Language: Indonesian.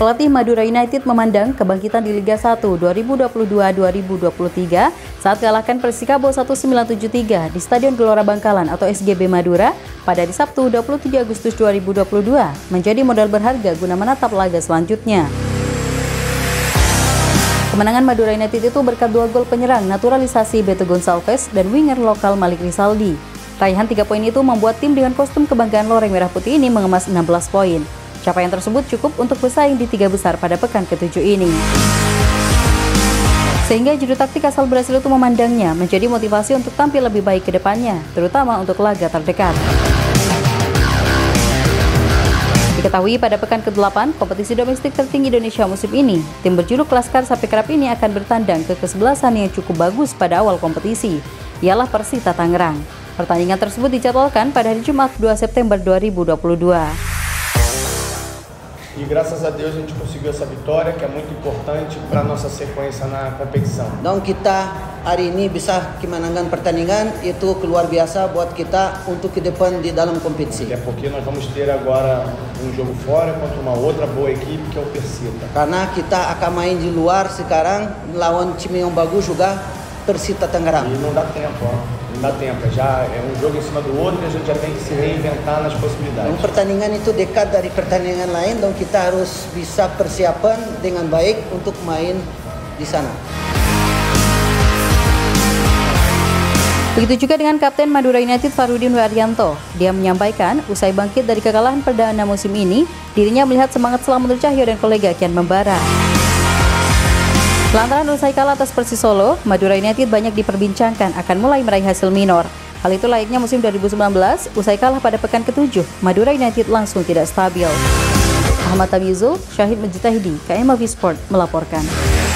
Pelatih Madura United memandang kebangkitan di Liga 1 2022-2023 saat kalahkan Persikabo 1973 di Stadion Gelora Bangkalan atau SGB Madura pada hari Sabtu 23 Agustus 2022 menjadi modal berharga guna menatap laga selanjutnya. Kemenangan Madura United itu berkat dua gol penyerang naturalisasi Beto Gonçalves dan winger lokal Malik Risaldi. Raihan 3 poin itu membuat tim dengan kostum kebanggaan loreng merah putih ini mengemas 16 poin. Capaian tersebut cukup untuk bersaing di 3 besar pada pekan ke-7 ini. Sehingga juru taktik asal Brasil itu memandangnya menjadi motivasi untuk tampil lebih baik ke depannya, terutama untuk laga terdekat. Diketahui pada pekan ke-8, kompetisi domestik tertinggi Indonesia musim ini, tim berjuluk Laskar Sapi Kerap ini akan bertandang ke kesebelasan yang cukup bagus pada awal kompetisi, ialah Persita Tangerang. Pertandingan tersebut dijadwalkan pada hari Jumat 2 September 2022. E graças a Deus a gente conseguiu essa vitória que é muito importante para nossa sequência na competição. Então kita hari ini bisa kemenangan pertandingan itu luar biasa buat kita untuk ke depan di dalam kompetisi. É porque nós vamos ter agora jogo fora contra uma outra boa equipe que é o Persita. Karena kita akan main di luar sekarang lawan tim yang bagus juga Persita Tangerang. E não dá tempo, nggak tempo, ya, jogo em cima do outro, a gente já tem que se reinventar nas possibilidades. Pertandingan itu dekat dari pertandingan lain, dan kita harus bisa persiapan dengan baik untuk main di sana. Begitu juga dengan Kapten Madura United Fachruddin W Aryanto. Dia menyampaikan, usai bangkit dari kekalahan perdana musim ini, dirinya melihat semangat Slamet Nurcahyo dan kolega kian membara. Lantaran usai kalah atas Persis Solo, Madura United banyak diperbincangkan akan mulai meraih hasil minor. Hal itu layaknya musim 2019, usai kalah pada pekan ke-7, Madura United langsung tidak stabil. Ahmad Tamyizul, Syahid Mujtahidy, KMavis Sport melaporkan.